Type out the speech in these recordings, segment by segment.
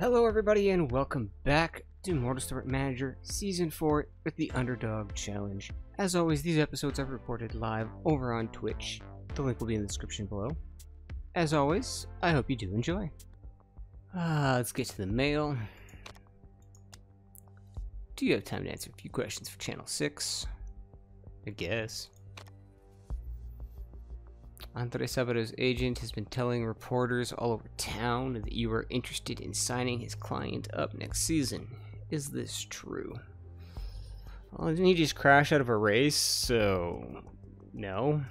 Hello everybody and welcome back to Motorsport Manager Season 4 with the Underdog Challenge. As always, these episodes are recorded live over on Twitch. The link will be in the description below. As always, I hope you do enjoy. Let's get to the mail. Do you have time to answer a few questions for Channel 6? I guess. Andre Sabado's agent has been telling reporters all over town that you are interested in signing his client up next season. Is this true? Well, didn't he just crash out of a race? So, no.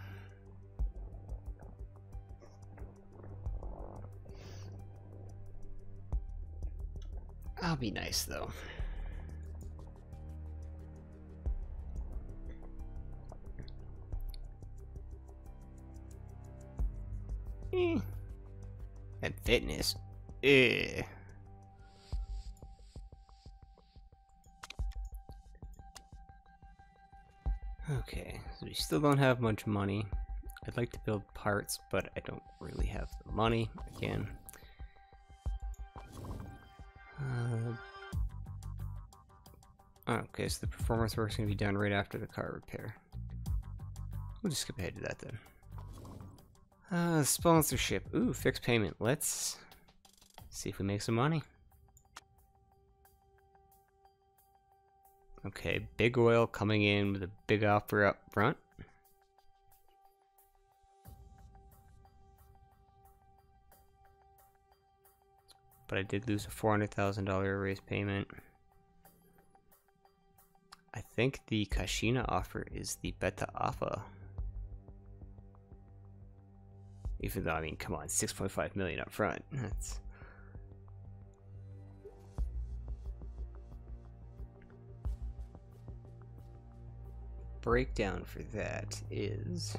I'll be nice, though. And fitness. Ugh. Okay, so we still don't have much money. I'd like to build parts, but I don't really have the money again. Okay, so the performance work's gonna be done right after the car repair. We'll just skip ahead to that then. Sponsorship. Ooh, fixed payment. Let's see if we make some money. Okay, Big Oil coming in with a big offer up front. But I did lose a $400,000 raise payment. I think the Kashina offer is the Beta Alpha. Even though, I mean, come on, 6.5 million up front. That's... breakdown for that is...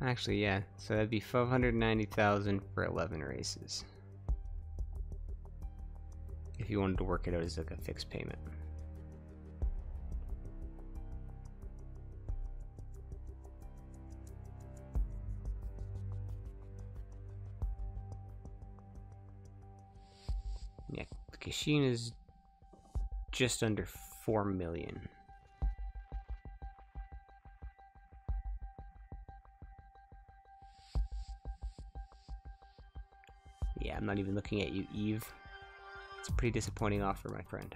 actually, yeah, so that'd be 590,000 for 11 races. If you wanted to work it out as like a fixed payment. Yeah, Kashina is just under 4 million. Yeah, I'm not even looking at you, Eve. It's a pretty disappointing offer, my friend.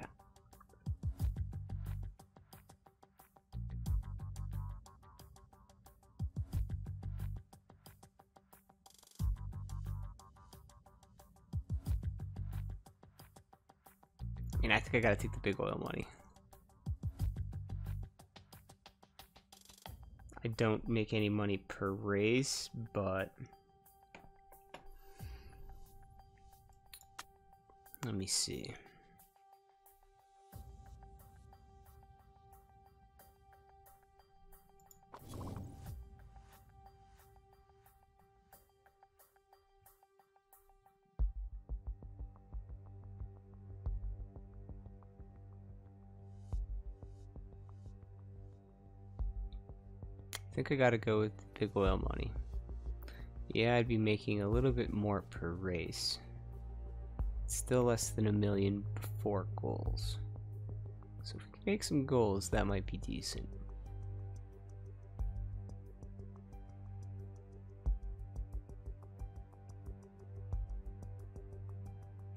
And I think I gotta take the Big Oil money. I don't make any money per race, but... let me see. I think I gotta go with the Big Oil money. Yeah, I'd be making a little bit more per race. Still less than 1 million before goals. So if we can make some goals, that might be decent.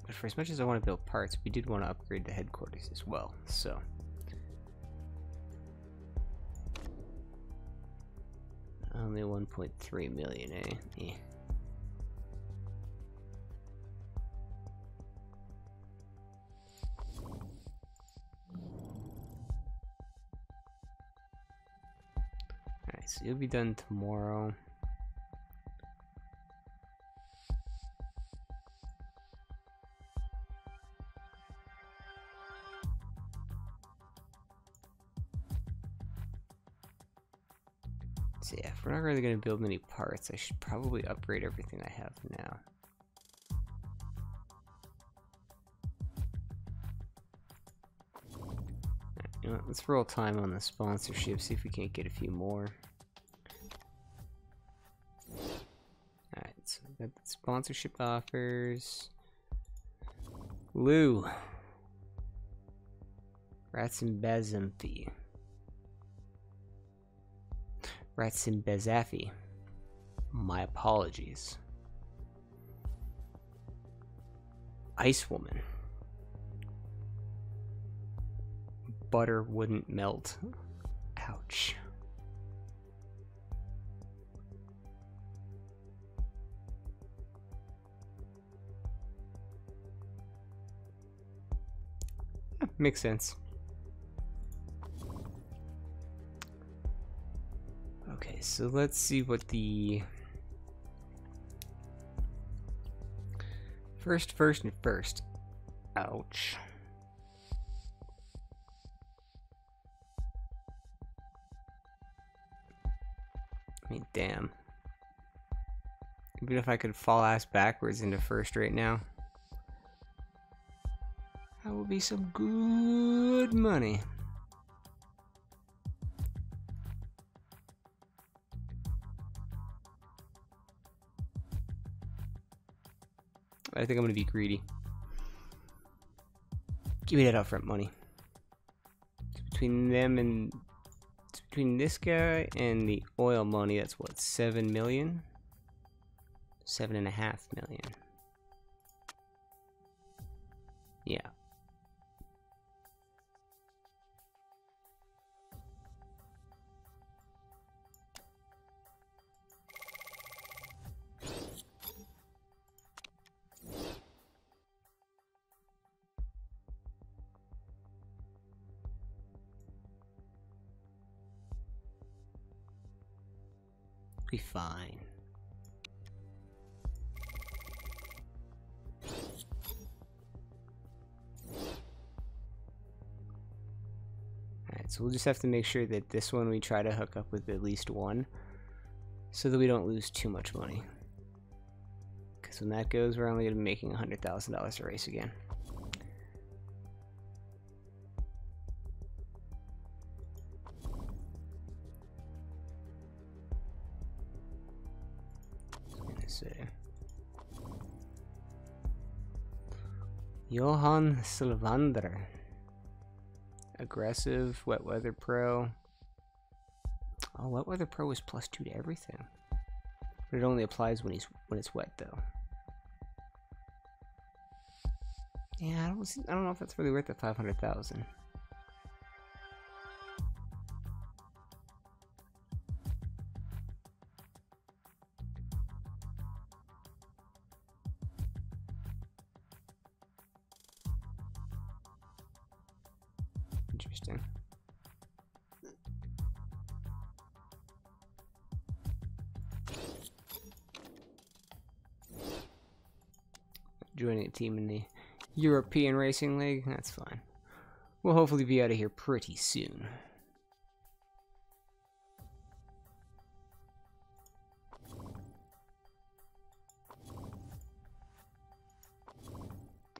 But for as much as I want to build parts, we did want to upgrade the headquarters as well, so. Only 1.3 million, eh? Yeah. So you'll be done tomorrow. So yeah, if we're not really going to build many parts, I should probably upgrade everything I have now. Right, you know what, Let's roll time on the sponsorship, see if we can't get a few more. Alright, so we got the sponsorship offers. Lou. Ratzimbezamfi. Ratzimbezamfi. My apologies. Ice Woman. Butter wouldn't melt. Ouch. Yeah, makes sense. Okay, so let's see what the first. Ouch. I mean, damn. Even if I could fall ass backwards into first right now, that would be some good money. I think I'm gonna be greedy. Give me that upfront money. It's between them and... between this guy and the oil money, that's what, 7 million? 7.5 million. Yeah. Be fine. Alright, so we'll just have to make sure that this one we try to hook up with at least one so that we don't lose too much money. Because when that goes, we're only going to be making $100,000 a race again. Johan Sylvander, aggressive, wet weather pro. Oh, wet weather pro is +2 to everything, but it only applies when it's wet, though. Yeah, I don't know if that's really worth the 500,000. Interesting. Joining a team in the European Racing League? That's fine. We'll hopefully be out of here pretty soon.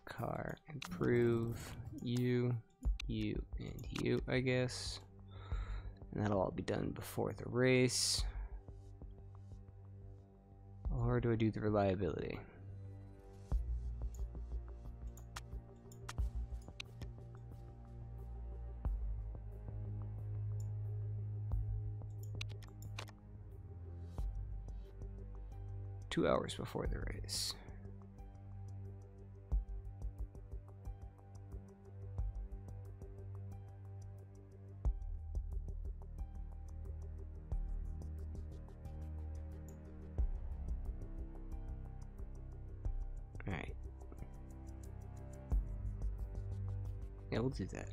Car, improve, you and you, I guess, and that'll all be done before the race. Or do I do the reliability? Two hours before the race. Yeah, we'll do that.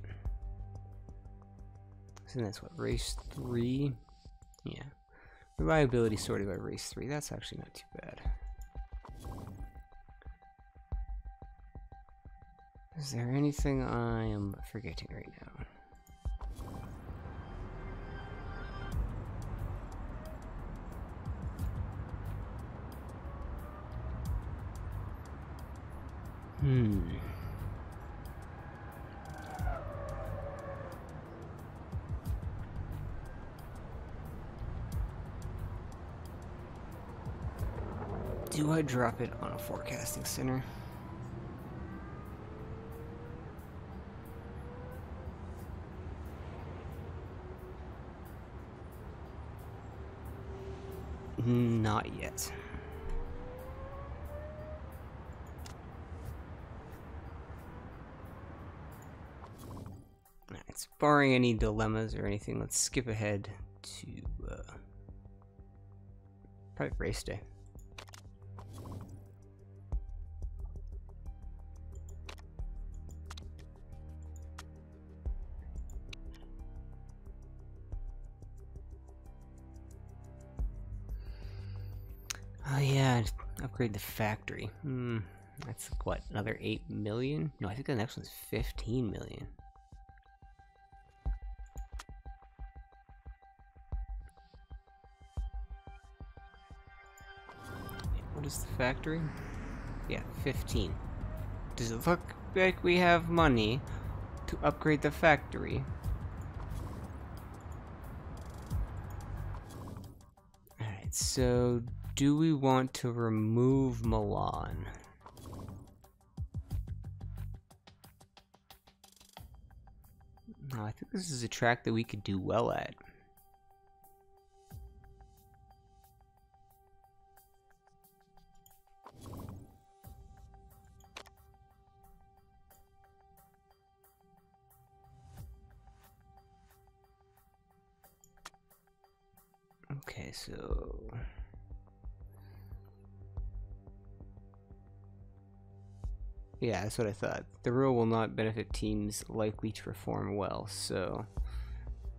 So that's what, race 3? Yeah. Reliability sorted by race 3. That's actually not too bad. Is there anything I am forgetting right now? Do I drop it on a forecasting center? Not yet. Alright, barring any dilemmas or anything, let's skip ahead to probably race day. Oh yeah, upgrade the factory. That's what, another 8 million? No, I think the next one's 15 million. What is the factory? Yeah, 15. Does it look like we have money to upgrade the factory? Alright, so do we want to remove Milan? No, I think this is a track that we could do well at. Okay, so yeah, that's what I thought. The rule will not benefit teams likely to perform well, so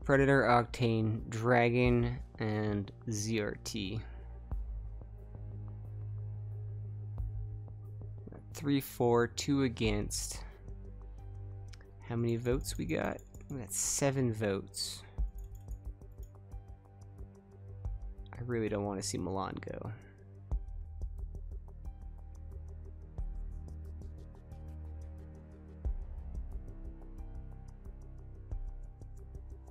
Predator, Octane, Dragon, and ZRT. 3-4, 2 against. How many votes we got? We got 7 votes. I really don't want to see Milan go.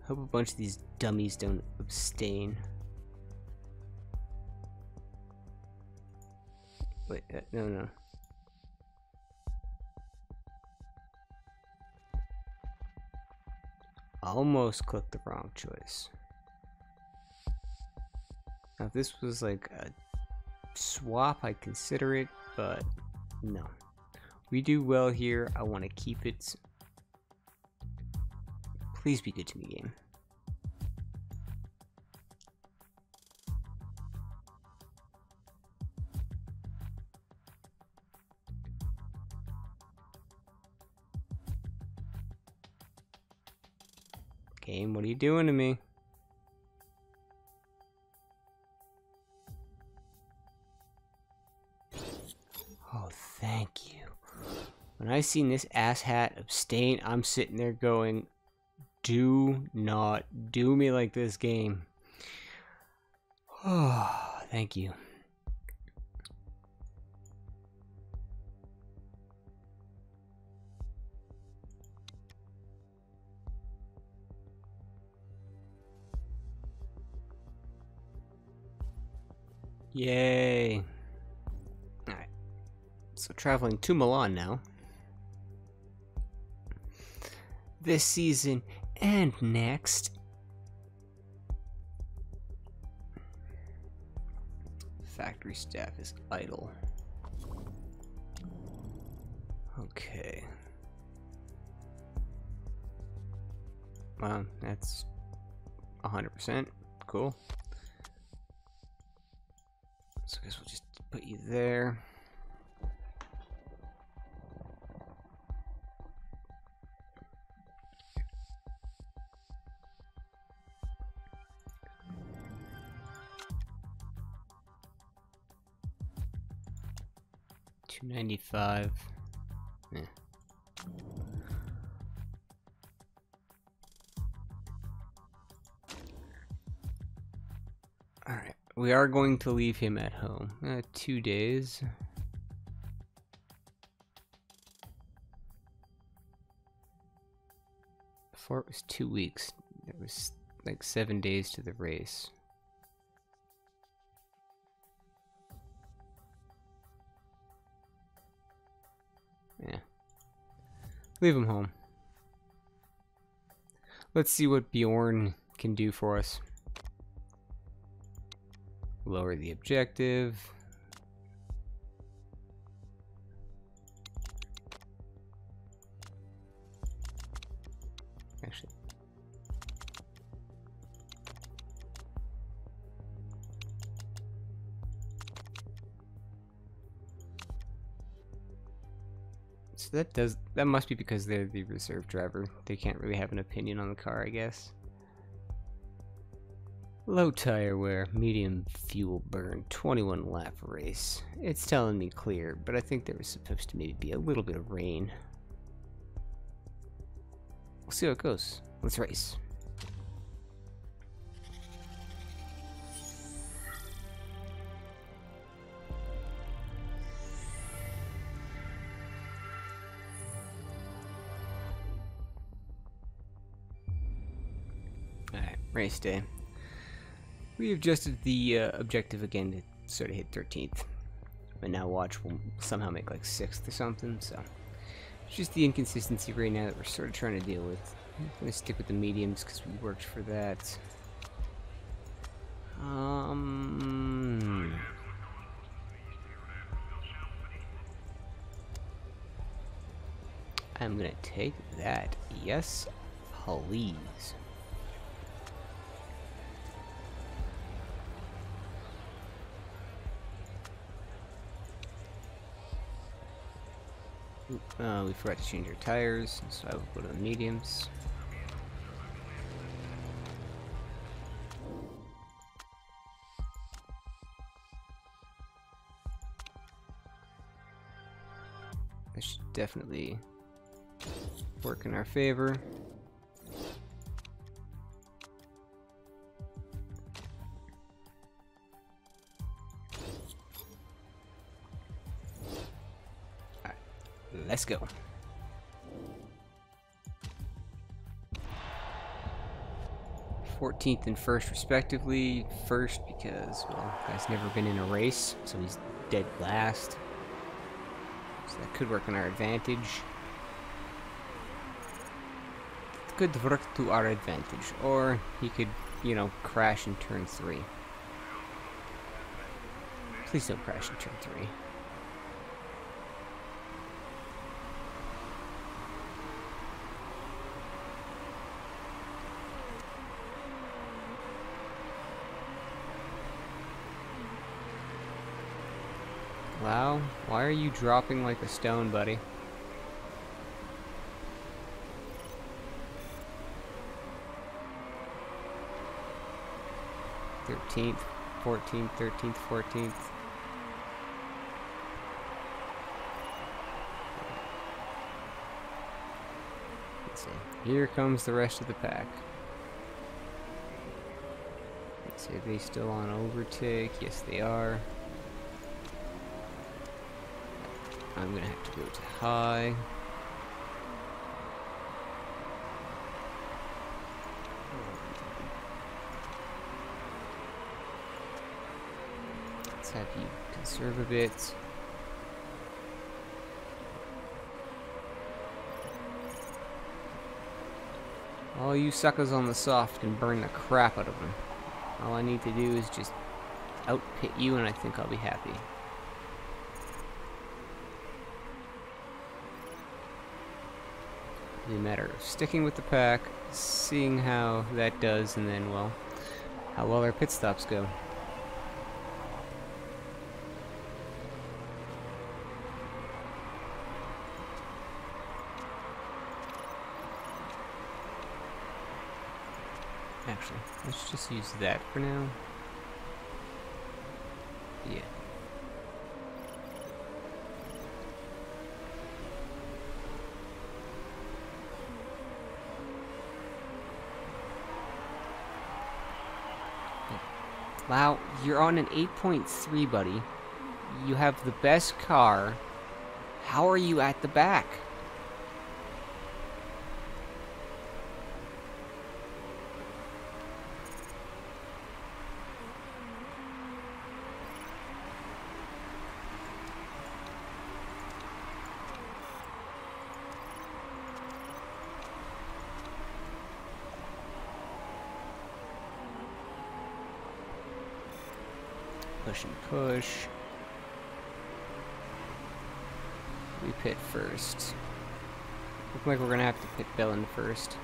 Hope a bunch of these dummies don't abstain. Wait, no. Almost clicked the wrong choice. Now, if this was like a swap, I'd consider it, but no. We do well here. I want to keep it. Please be good to me, game. Game, what are you doing to me? Oh, thank you. When I seen this asshat abstain, I'm sitting there going, do not do me like this, game. Oh, thank you. Yay. All right. So traveling to Milan now. This season and next. Factory staff is idle. Okay. Wow, that's 100%. Cool. So I guess we'll just put you there. $295. Yeah. All right, we are going to leave him at home. 2 days. Before it was 2 weeks. It was like 7 days to the race. Leave him home. Let's see what Bjorn can do for us. Lower the objective. Actually. So that must be because they're the reserve driver. They can't really have an opinion on the car, I guess. Low tire wear, medium fuel burn, 21 lap race. It's telling me clear, but I think there was supposed to maybe be a little bit of rain. We'll see how it goes. Let's race. Alright, race day. We adjusted the objective again to sort of hit 13th, but now watch, we'll somehow make like 6th or something, so it's just the inconsistency right now that we're sort of trying to deal with. I'm going to stick with the mediums because we worked for that. I'm going to take that, yes please. We forgot to change our tires, so I will go to the mediums. That should definitely work in our favor. Let's go. Fourteenth and first respectively. First because, well, guy's never been in a race, so he's dead last. So that could work in our advantage. It could work to our advantage. Or he could, you know, crash in turn 3. Please don't crash in turn 3. Wow, why are you dropping like a stone, buddy? Thirteenth, 14th, 13th, 14th. Let's see. Here comes the rest of the pack. Let's see, are they still on overtake? Yes, they are. I'm gonna have to go to high. Let's have you conserve a bit. All you suckers on the soft can burn the crap out of them. All I need to do is just outpit you, and I think I'll be happy. A matter of sticking with the pack, seeing how that does, and then, well, how well our pit stops go. Actually, let's just use that for now. Yeah. Wow, you're on an 8.3, buddy. You have the best car. How are you at the back? Push and push. We pit first. Looks like we're going to have to pit Bellin first.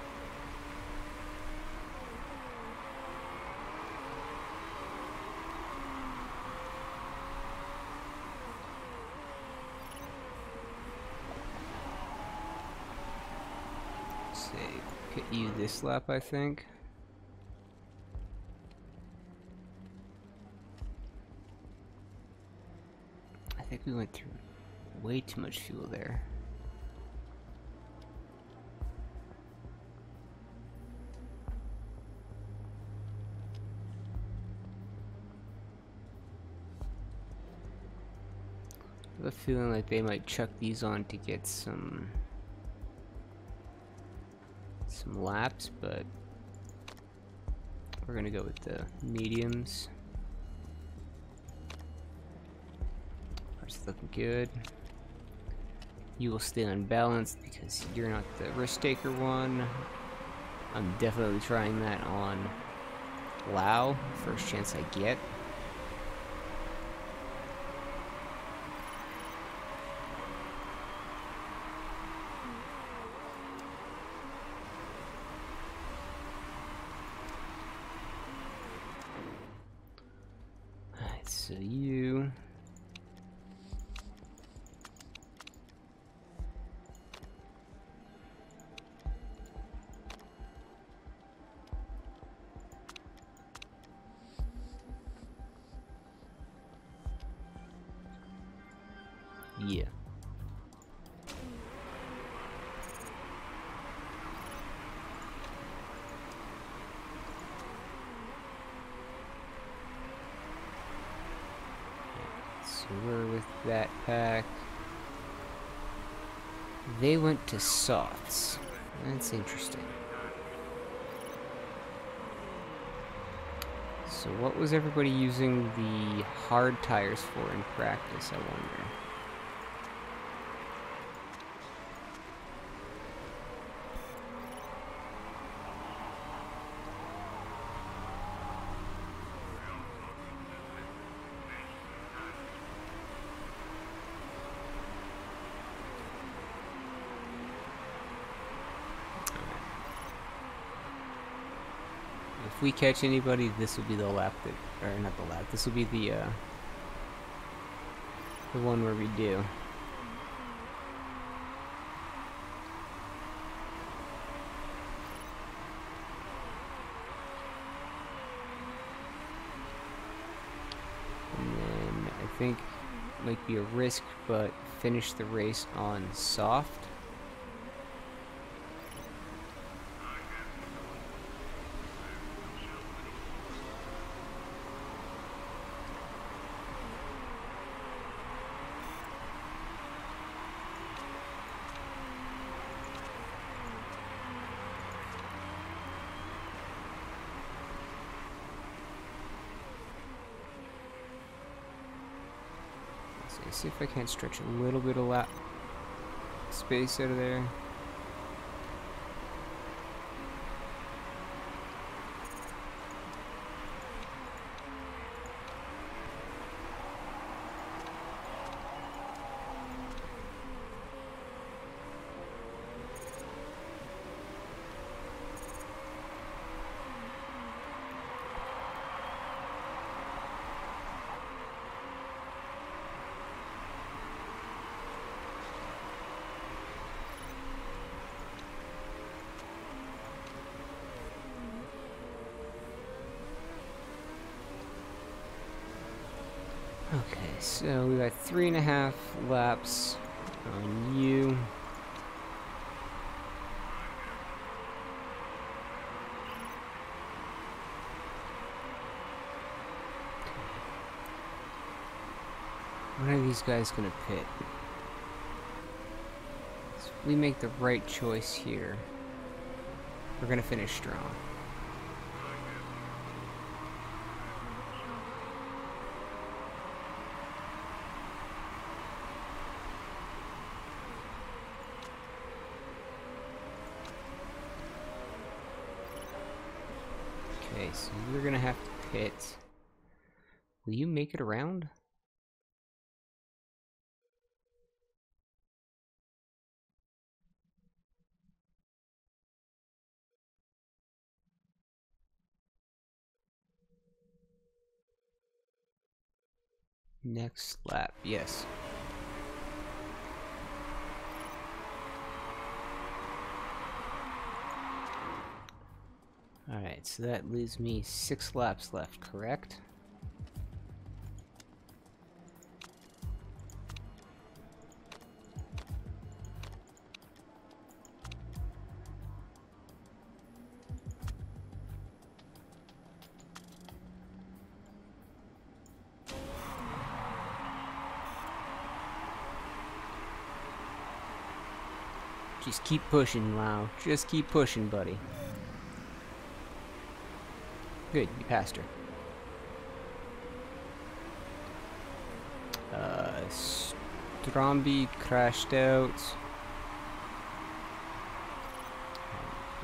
Pit you this lap, I think. I think we went through way too much fuel there. I have a feeling like they might chuck these on to get some laps, but we're gonna go with the mediums. That's looking good. You will stay unbalanced because you're not the risk taker one. I'm definitely trying that on Lao, first chance I get. They went to softs. That's interesting. So what was everybody using the hard tires for in practice, I wonder? We catch anybody, this will be the lap that, or not the lap, this will be the one where we do. And then I think it might be a risk, but finish the race on soft. See if I can't stretch a little bit of lap space out of there. So we got 3.5 laps on you. When are these guys gonna pit? So if we make the right choice here, we're gonna finish strong. Will you make it around? Next lap, yes. Alright, so that leaves me 6 laps left, correct? Just keep pushing, Lau. Just keep pushing, buddy. Good, you passed her. Strombi crashed out.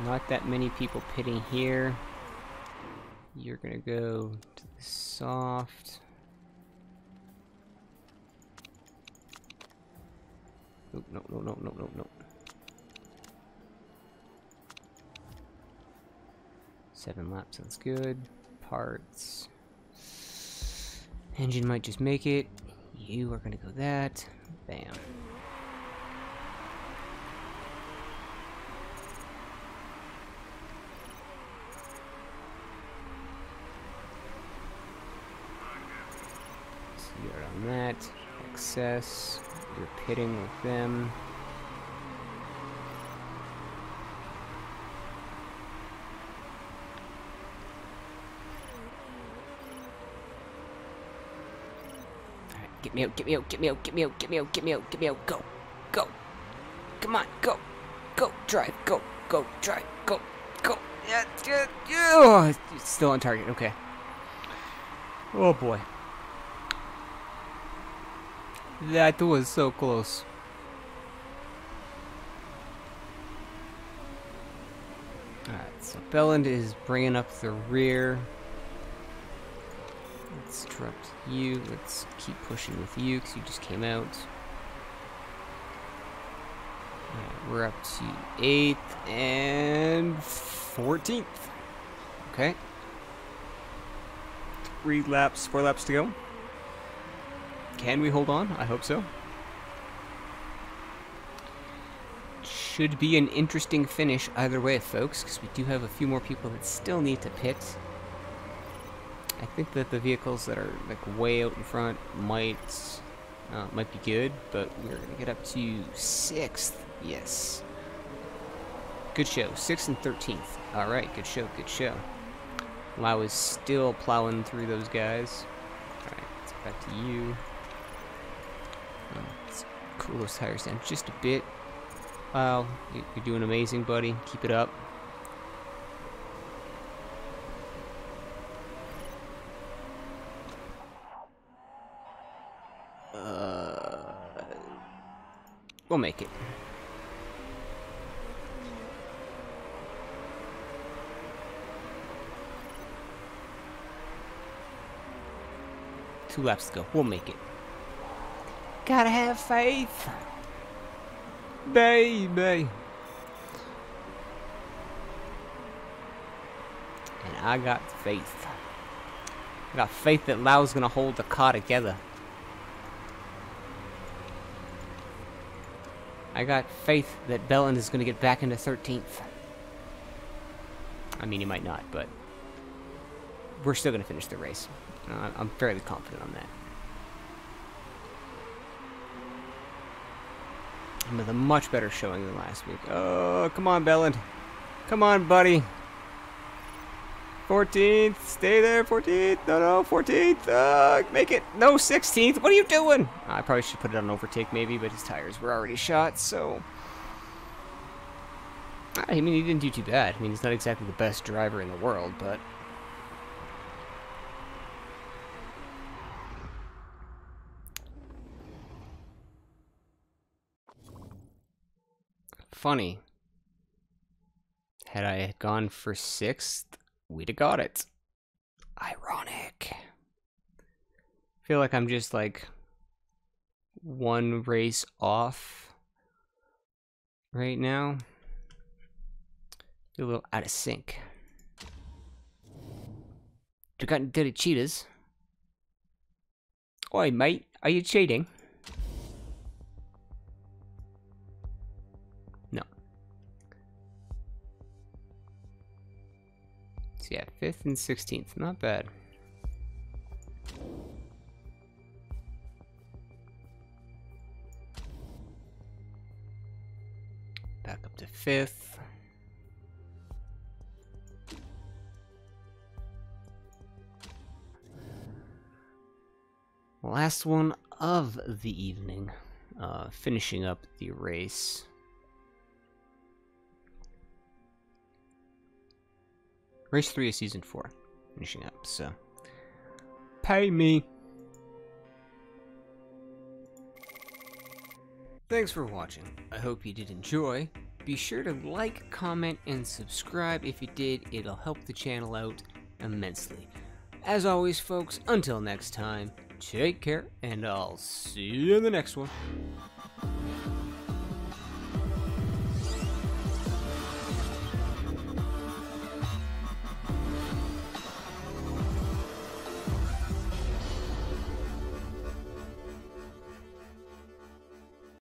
Not that many people pitting here. You're gonna go to the soft. Nope, nope, nope, nope, nope, nope, nope. 7 laps, that's good. Parts. Engine might just make it. You are gonna go that. Bam. So you're on that. Excess. You're pitting with them. Get me out, get me out, get me out, get me out, get me out, get me out, get me out, go, go, come on, go, go, drive, go, go, drive, go, go, yeah, oh, it's still on target, okay. Oh boy. That was so close. Alright, so Belland is bringing up the rear. Let's drop you, let's keep pushing with you, because you just came out. Alright, we're up to 8th and 14th. Okay. 3 laps, 4 laps to go. Can we hold on? I hope so. Should be an interesting finish either way, folks, because we do have a few more people that still need to pit. I think that the vehicles that are like way out in front might be good, but we're gonna get up to 6th. Yes, good show. 6th and 13th. All right, good show, good show. Lau is still plowing through those guys. All right, it's back to you. Let's cool those tires down just a bit. Lau, you're doing amazing, buddy. Keep it up. We'll make it. Two laps to go. We'll make it. Gotta have faith, baby. And I got faith. I got faith that Lau's gonna hold the car together. I got faith that Belland is going to get back into 13th. I mean, he might not, but we're still going to finish the race. I'm fairly confident on that. I'm with a much better showing than last week. Oh, come on, Belland. Come on, buddy. 14th. Stay there, 14th. No, 14th. Make it. No, 16th. What are you doing? I probably should put it on overtake maybe, but his tires were already shot, so... I mean, he didn't do too bad. I mean, he's not exactly the best driver in the world, but... Funny. Had I gone for 6th... we'd have got it. Ironic. feel like I'm just like one race off right now. A little out of sync. You got dirty cheaters. Oi, mate, are you cheating? No. So yeah, 5th and 16th, not bad. Back up to 5th. Last one of the evening, finishing up the race. Race 3 of Season 4, finishing up, so pay me. Thanks for watching. I hope you did enjoy. Be sure to like, comment, and subscribe if you did. It'll help the channel out immensely. As always, folks, until next time, take care, and I'll see you in the next one.